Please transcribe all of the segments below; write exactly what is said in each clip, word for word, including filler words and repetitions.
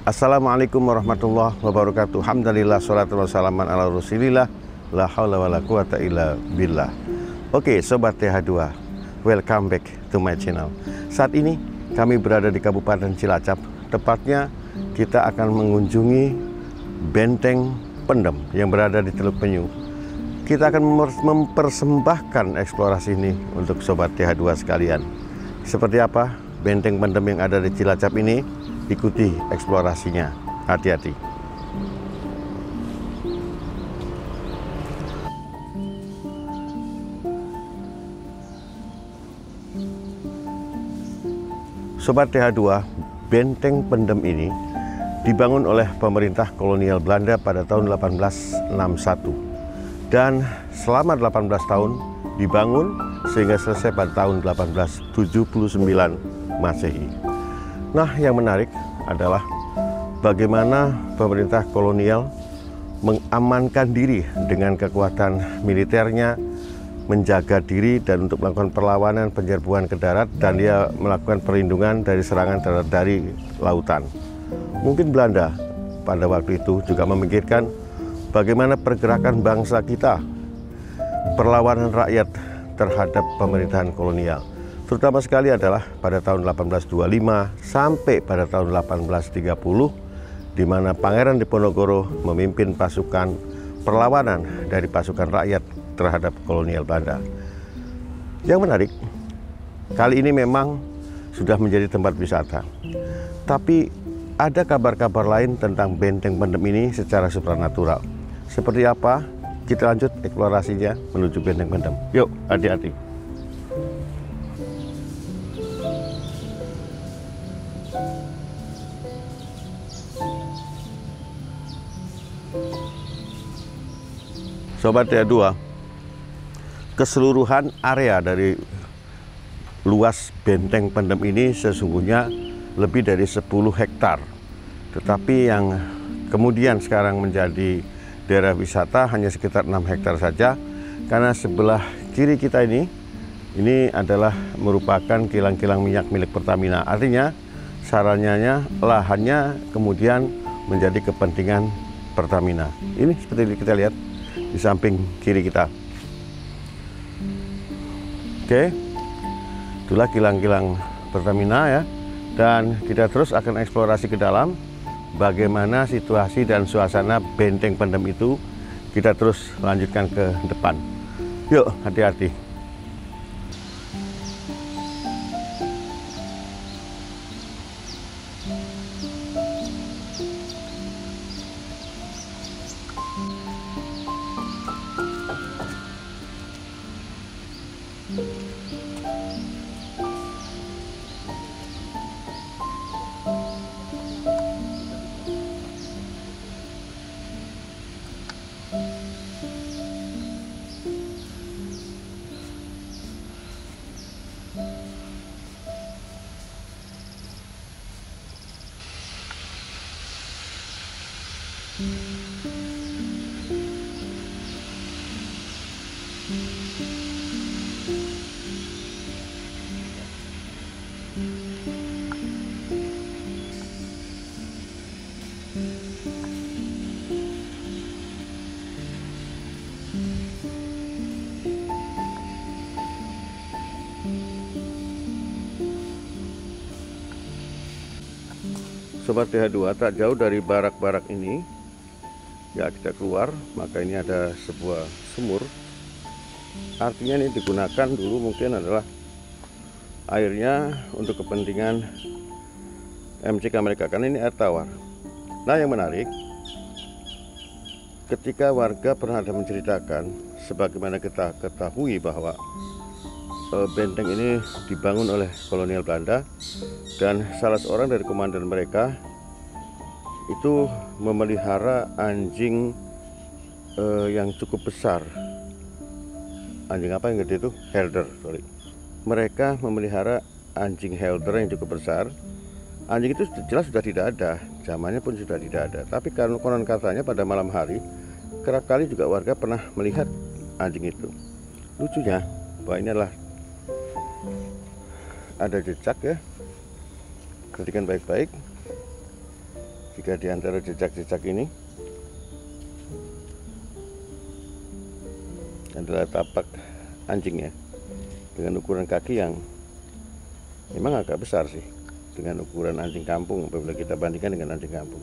Assalamualaikum warahmatullahi wabarakatuh. Alhamdulillah, salatu wassalamu ala rasulillah, la haula wala quwata illa billah. Oke, Sobat T H dua, welcome back to my channel. Saat ini kami berada di Kabupaten Cilacap. Tepatnya kita akan mengunjungi Benteng Pendem yang berada di Teluk Penyu. Kita akan mempersembahkan eksplorasi ini untuk Sobat T H dua sekalian. Seperti apa Benteng Pendem yang ada di Cilacap ini? Ikuti eksplorasinya. Hati-hati. Sobat T H dua, Benteng Pendem ini dibangun oleh pemerintah kolonial Belanda pada tahun delapan belas enam satu. Dan selama delapan belas tahun dibangun sehingga selesai pada tahun delapan belas tujuh puluh sembilan Masehi. Nah, yang menarik adalah bagaimana pemerintah kolonial mengamankan diri dengan kekuatan militernya, menjaga diri dan untuk melakukan perlawanan, penyerbuan ke darat, dan dia melakukan perlindungan dari serangan terhadap dari lautan. Mungkin Belanda pada waktu itu juga memikirkan bagaimana pergerakan bangsa kita, perlawanan rakyat terhadap pemerintahan kolonial. Terutama sekali adalah pada tahun delapan belas dua puluh lima sampai pada tahun delapan belas tiga puluh, di mana Pangeran Diponegoro memimpin pasukan perlawanan dari pasukan rakyat terhadap kolonial Belanda. Yang menarik, kali ini memang sudah menjadi tempat wisata. Tapi ada kabar-kabar lain tentang Benteng Pendem ini secara supranatural. Seperti apa? Kita lanjut eksplorasinya menuju Benteng Pendem. Yuk, hati-hati. Sobat T H dua, keseluruhan area dari luas Benteng Pendem ini sesungguhnya lebih dari sepuluh hektar. Tetapi yang kemudian sekarang menjadi daerah wisata hanya sekitar enam hektar saja, karena sebelah kiri kita ini ini adalah merupakan kilang-kilang minyak milik Pertamina. Artinya sarannya lahannya kemudian menjadi kepentingan Pertamina. Ini seperti kita lihat di samping kiri kita. Oke, itulah kilang-kilang Pertamina ya. Dan kita terus akan eksplorasi ke dalam. Bagaimana situasi dan suasana Benteng Pendem itu, kita terus lanjutkan ke depan. Yuk, hati-hati. Sobat T H dua, tak jauh dari barak-barak ini ya kita keluar, maka ini ada sebuah sumur. Artinya ini digunakan dulu mungkin adalah airnya untuk kepentingan M C K mereka, karena ini air tawar. Nah, yang menarik, ketika warga pernah ada menceritakan, sebagaimana kita ketahui bahwa benteng ini dibangun oleh kolonial Belanda, dan salah seorang dari komandan mereka itu memelihara anjing eh, yang cukup besar. Anjing apa yang gede itu? Herder, sorry. Mereka memelihara anjing herder yang cukup besar. Anjing itu jelas sudah tidak ada, zamannya pun sudah tidak ada. Tapi karena konon katanya pada malam hari, kerap kali juga warga pernah melihat anjing itu. Lucunya, bahwa ini adalah ada jejak ya, perhatikan baik-baik. Jika di antara jejak-jejak ini adalah tapak anjing ya, dengan ukuran kaki yang memang agak besar sih, dengan ukuran anjing kampung apabila kita bandingkan dengan anjing kampung.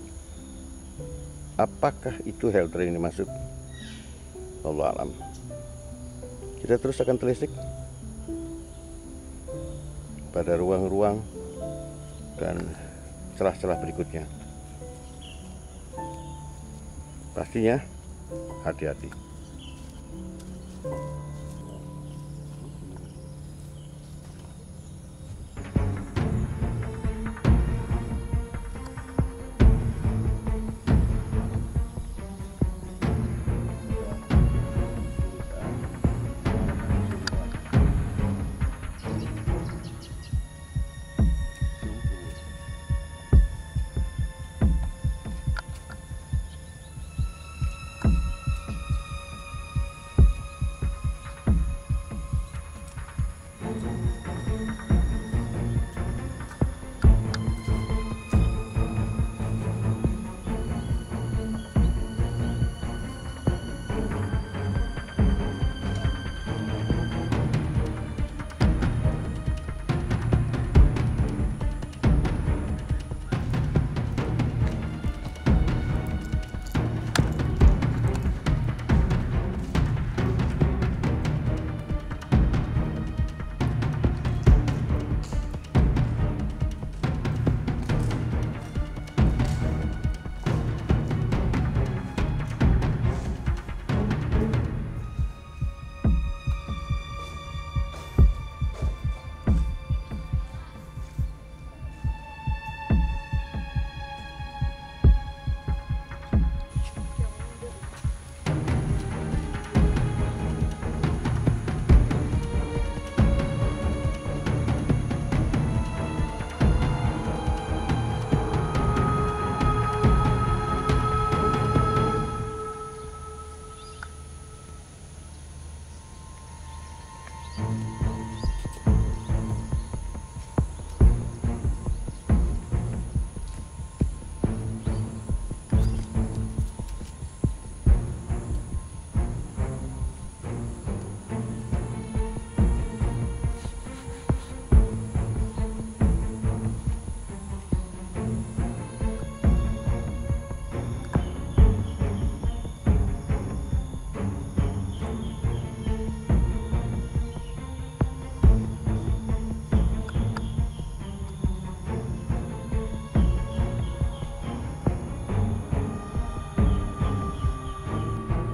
Apakah itu halter yang dimaksud? Wallahu alam. Kita terus akan telisik pada ruang-ruang dan celah-celah berikutnya. Pastinya hati-hati.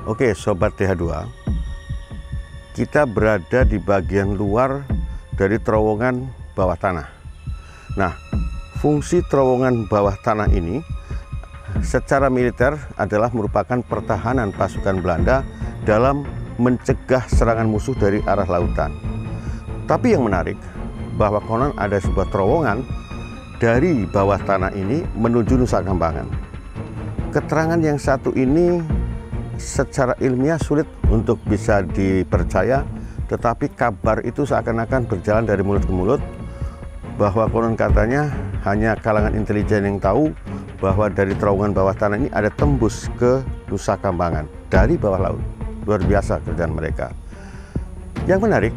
Oke, Sobat T H dua, kita berada di bagian luar dari terowongan bawah tanah. Nah, fungsi terowongan bawah tanah ini secara militer adalah merupakan pertahanan pasukan Belanda dalam mencegah serangan musuh dari arah lautan. Tapi yang menarik, bahwa konon ada sebuah terowongan dari bawah tanah ini menuju Nusa Kambangan. Keterangan yang satu ini secara ilmiah sulit untuk bisa dipercaya, tetapi kabar itu seakan-akan berjalan dari mulut ke mulut, bahwa konon katanya hanya kalangan intelijen yang tahu bahwa dari terowongan bawah tanah ini ada tembus ke Nusa Kambangan dari bawah laut. Luar biasa kerjaan mereka. Yang menarik,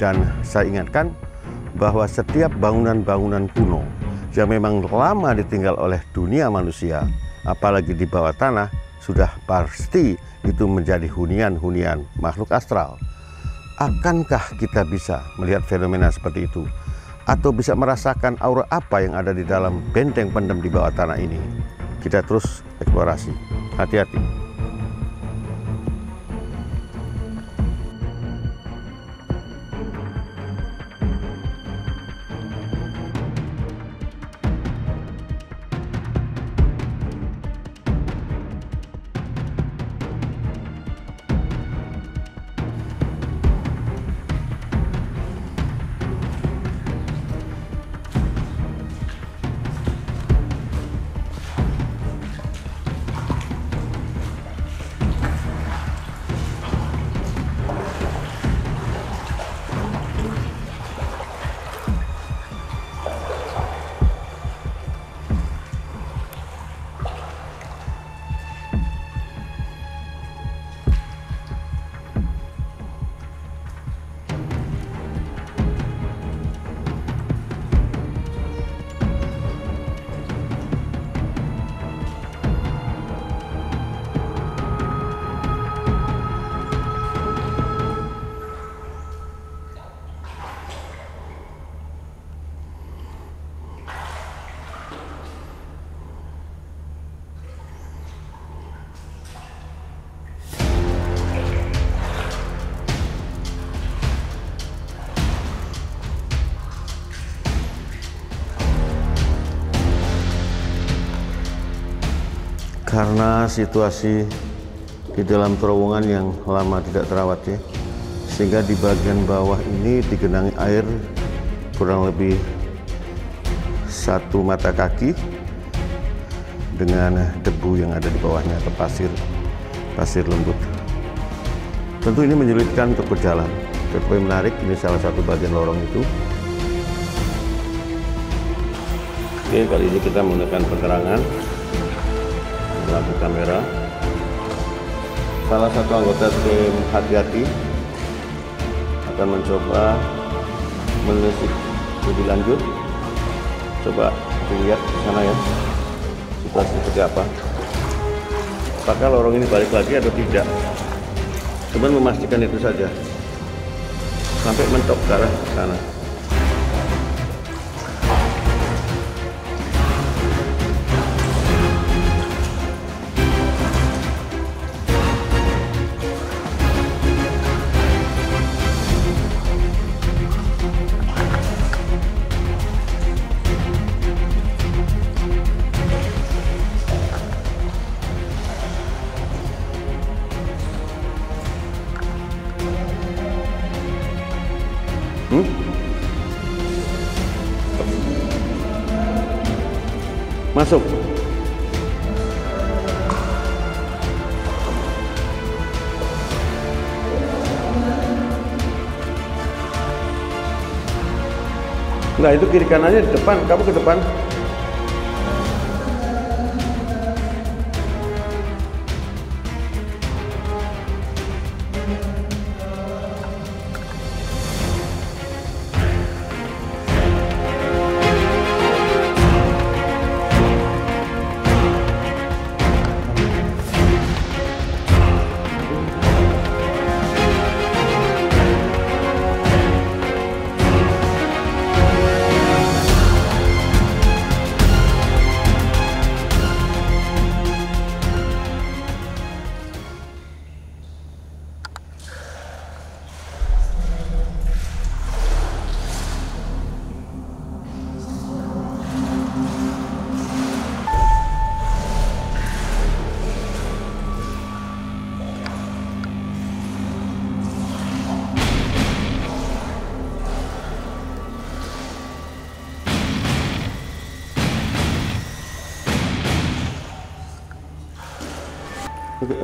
dan saya ingatkan, bahwa setiap bangunan-bangunan kuno yang memang lama ditinggal oleh dunia manusia, apalagi di bawah tanah, sudah pasti itu menjadi hunian-hunian makhluk astral. Akankah kita bisa melihat fenomena seperti itu? Atau bisa merasakan aura apa yang ada di dalam benteng pendem di bawah tanah ini? Kita terus eksplorasi. Hati-hati. Karena situasi di dalam terowongan yang lama tidak terawat ya, sehingga di bagian bawah ini digenangi air kurang lebih satu mata kaki dengan debu yang ada di bawahnya atau pasir pasir lembut. Tentu ini menyulitkan untuk berjalan. Tetapi menarik, ini salah satu bagian lorong itu. Oke, kali ini kita menggunakan penerangan melalui kamera. Salah satu anggota tim hati-hati akan mencoba menelisik lebih lanjut. Coba dilihat di sana ya, situasi seperti apa. Apakah lorong ini balik lagi atau tidak? Cuman memastikan itu saja. Sampai mentok ke arah sana. Hmm? Masuk. Nah, itu kiri kanannya di depan. Kamu ke depan.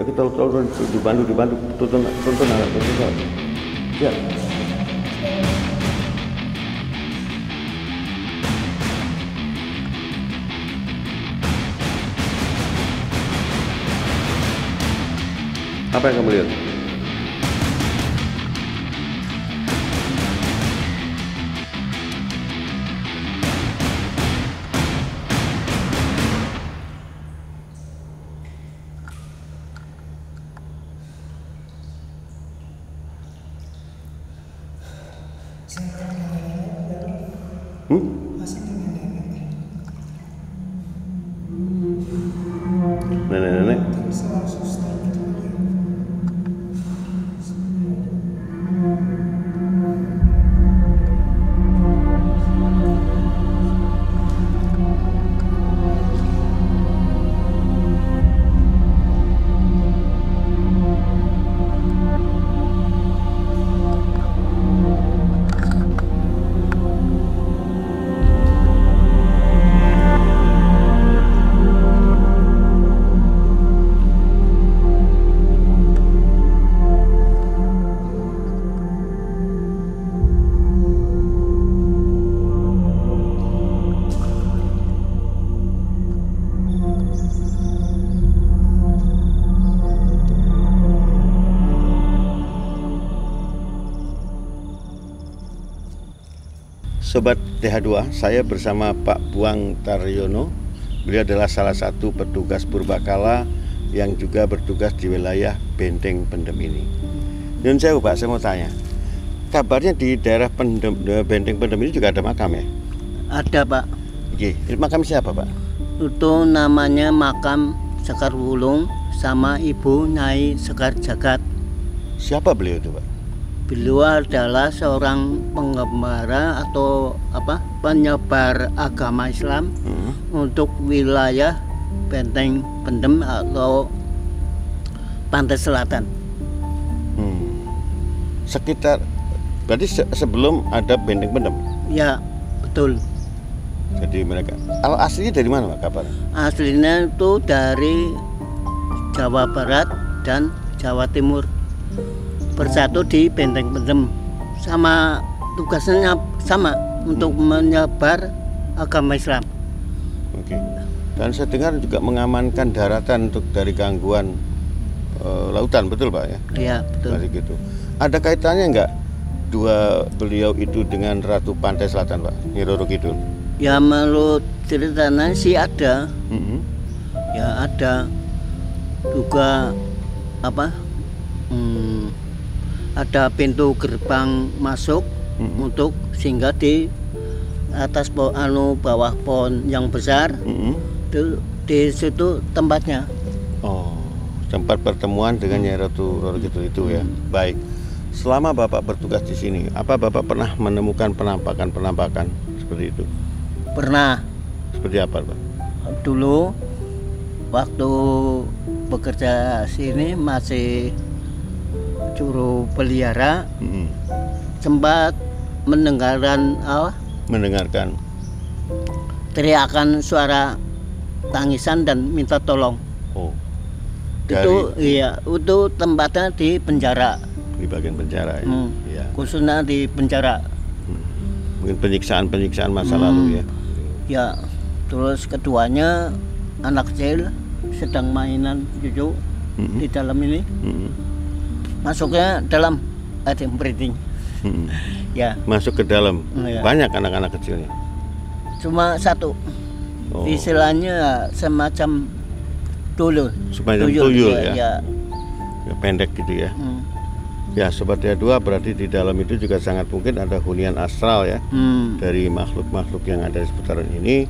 Kita lakukan dibantu dibantu tonton tonton alat tonton ya. Apa yang kamu lihat? Hmm? Nenek-nenek. Sobat T H dua, saya bersama Pak Buang Taryono. Beliau adalah salah satu petugas purbakala yang juga bertugas di wilayah Benteng Pendem ini. Dan saya Pak, saya mau tanya, kabarnya di daerah Pendem, Benteng Pendem ini juga ada makam ya? Ada Pak. Oke, makam siapa Pak? Itu namanya makam Sekarwulung sama Ibu Nyai Sekar Jagat. Siapa beliau itu Pak? Beliau adalah seorang pengembara atau apa penyebar agama Islam hmm. untuk wilayah Benteng Pendem atau Pantai Selatan. Hmm. Sekitar, berarti se sebelum ada Benteng Pendem? Ya, betul. Jadi mereka, kalau aslinya dari mana Pak? Kapan? Aslinya itu dari Jawa Barat dan Jawa Timur, bersatu di Benteng Pendem. Sama tugasnya sama, untuk hmm. menyebar agama Islam. Oke. Dan saya dengar juga mengamankan daratan untuk dari gangguan e, lautan, betul Pak ya? Iya, betul. Masih gitu. Ada kaitannya enggak dua beliau itu dengan Ratu Pantai Selatan Pak, Nyi Roro Kidul? Ya menurut ceritanya sih ada. Mm-hmm. Ya ada juga apa? Hmm, ada pintu gerbang masuk mm-hmm. untuk singgah di atas po, anu bawah pohon yang besar, mm-hmm. di, di situ tempatnya. Oh, tempat pertemuan dengan Nyai Ratu Roro Kidul itu ya. Mm-hmm. Baik. Selama Bapak bertugas di sini, apa Bapak pernah menemukan penampakan-penampakan seperti itu? Pernah. Seperti apa, Pak? Dulu waktu bekerja sini masih juru pelihara, mm-hmm. sempat mendengarkan apa? Oh, mendengarkan teriakan suara tangisan dan minta tolong. Oh, dari... itu iya, itu tempatnya di penjara. Di bagian penjara ya. Hmm. Ya. Khususnya di penjara. Hmm. Mungkin penyiksaan-penyiksaan masa hmm. lalu ya. Ya, terus keduanya anak kecil sedang mainan cucu hmm. di dalam ini. Hmm. Masuknya dalam ada breeding. Hmm. Ya. Masuk ke dalam. Ya. Banyak anak-anak kecilnya. Cuma satu. Oh. Istilahnya semacam tuyul. Semacam tuyul ya. Ya. Ya. Pendek gitu ya. Hmm. Ya, Sobat T H dua, berarti di dalam itu juga sangat mungkin ada hunian astral ya. Hmm. Dari makhluk-makhluk yang ada di seputaran ini.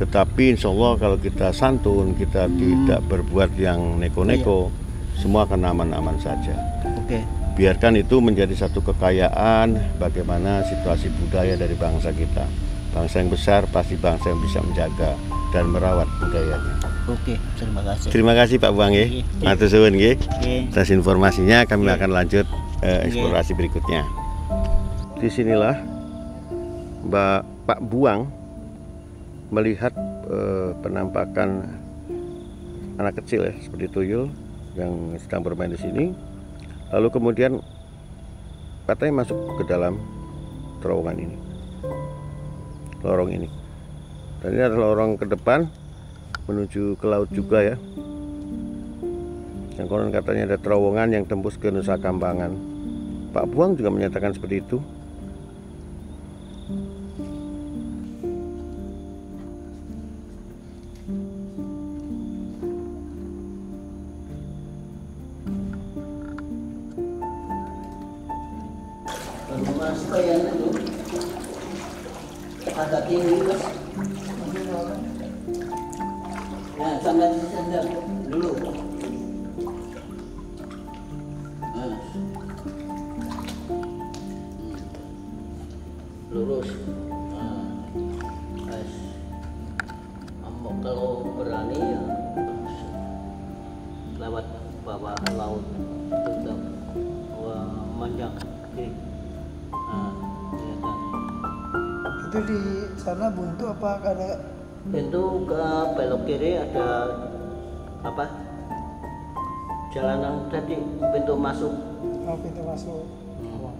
Tetapi insya Allah kalau kita santun, kita hmm. tidak berbuat yang neko-neko, iya. semua akan aman-aman saja. Oke. Okay. Biarkan itu menjadi satu kekayaan bagaimana situasi budaya dari bangsa kita. Bangsa yang besar pasti bangsa yang bisa menjaga dan merawat budayanya. Oke, terima kasih. Terima kasih Pak Buang nggih. Matur suwun nggih. Atas informasinya kami oke. akan lanjut eh, eksplorasi oke. berikutnya. Disinilah Mbak Pak Buang melihat eh, penampakan anak kecil ya, seperti tuyul yang sedang bermain di sini. Lalu kemudian katanya masuk ke dalam terowongan ini, lorong ini. Dan ini adalah lorong ke depan menuju ke laut juga ya. Yang konon katanya ada terowongan yang tembus ke Nusa Kambangan. Pak Buang juga menyatakan seperti itu. Agak tinggi mas. Nah, sampai di sana dulu. Nah. Lurus. Nah. Mas. Ambo kalau berani ya lewat bawah laut tetap memanjang kiri. Nah. Itu di sana buntu apa ada? Buntu ke belok kiri ada apa? Jalanan tadi pintu masuk. Oh, pintu masuk. Hmm.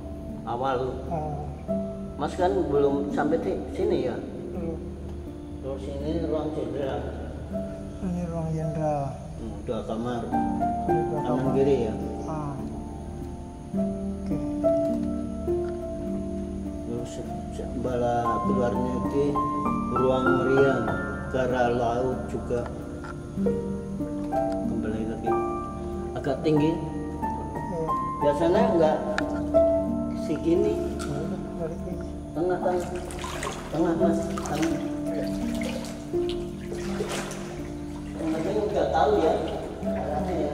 Awal. Ah. Mas kan belum sampai di sini ya? Belum. Terus ini ruang jenderal. Ini ruang jenderal. Hmm, dua kamar. Dua kamar. Kanan kiri ya. Ah. Oke. Okay. Bala keluarnya itu ruang meriam ke arah laut juga. Kembali lagi agak tinggi biasanya enggak segini, tengah tengah tengah mas tengah tengahnya enggak tahu ya arahnya ya.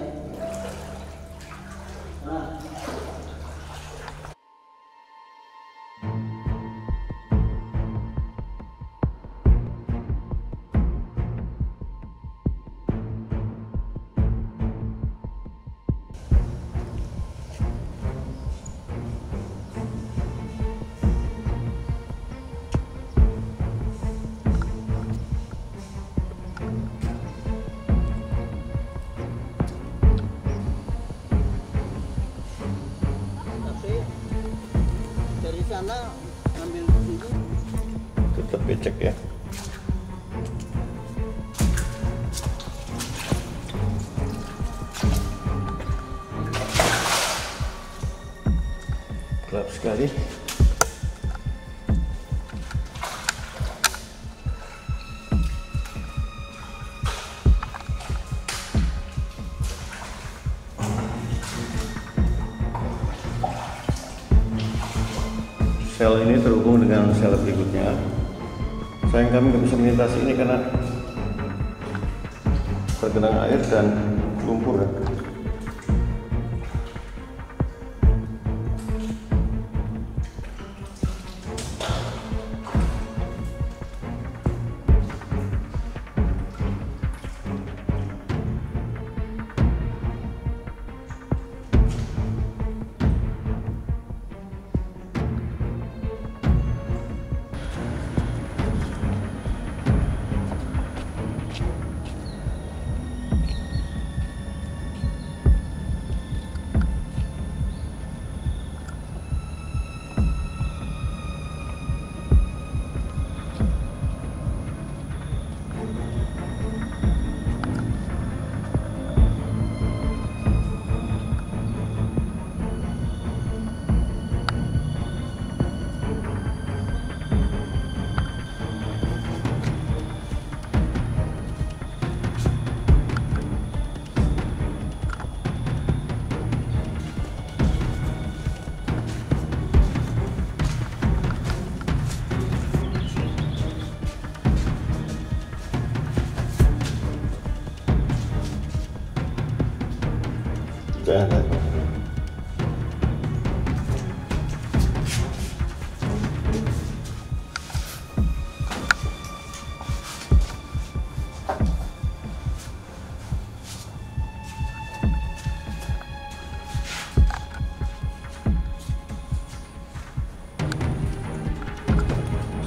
Nah, cek ya. Gelap sekali. Sel ini terhubung dengan sel berikutnya. Sayang kami nggak bisa melintasi ini karena tergenang air dan lumpur.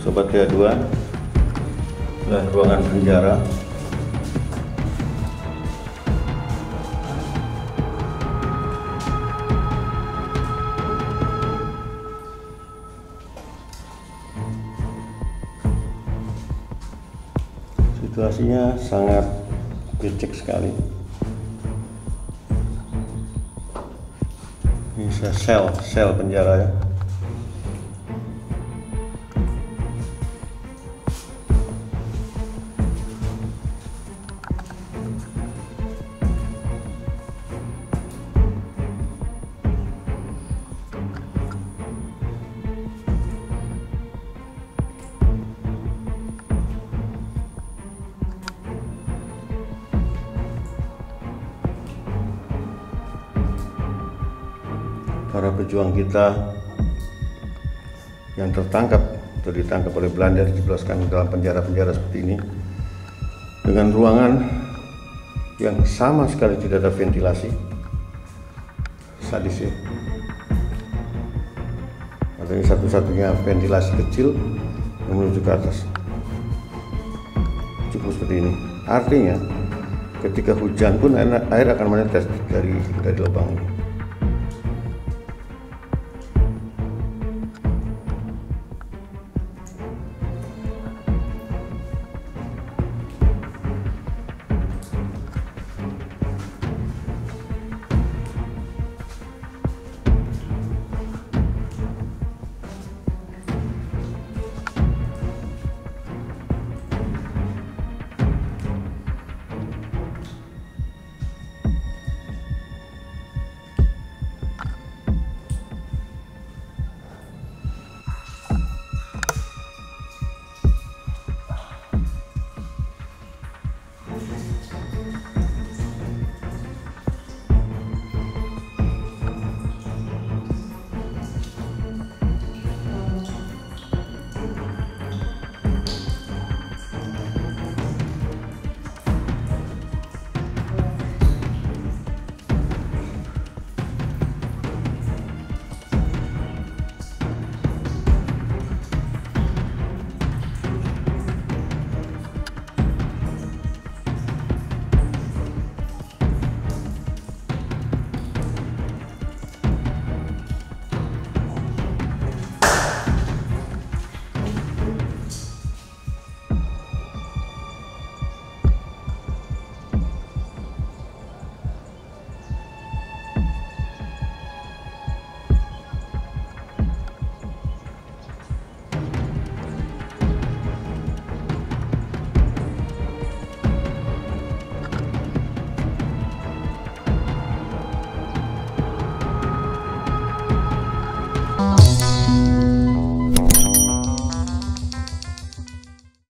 Sobat T H dua, nah, ruangan penjara. Situasinya sangat becek sekali. Ini sel, sel penjara ya. Para pejuang kita yang tertangkap atau ditangkap oleh Belanda dijebloskan dalam penjara-penjara seperti ini dengan ruangan yang sama sekali tidak ada ventilasi, sadis ya. Ini satu-satunya ventilasi kecil yang menuju ke atas, cukup seperti ini. Artinya ketika hujan pun air akan menetes dari dari lubang ini.